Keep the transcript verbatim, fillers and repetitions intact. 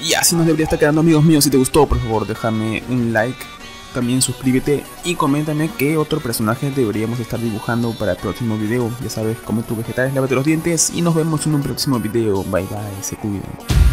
Y así nos debería estar quedando, amigos míos. Si te gustó, por favor déjame un like, también suscríbete y coméntame qué otro personaje deberíamos estar dibujando para el próximo video. Ya sabes, come tus vegetales, lávate los dientes y nos vemos en un próximo video. Bye bye, se cuiden.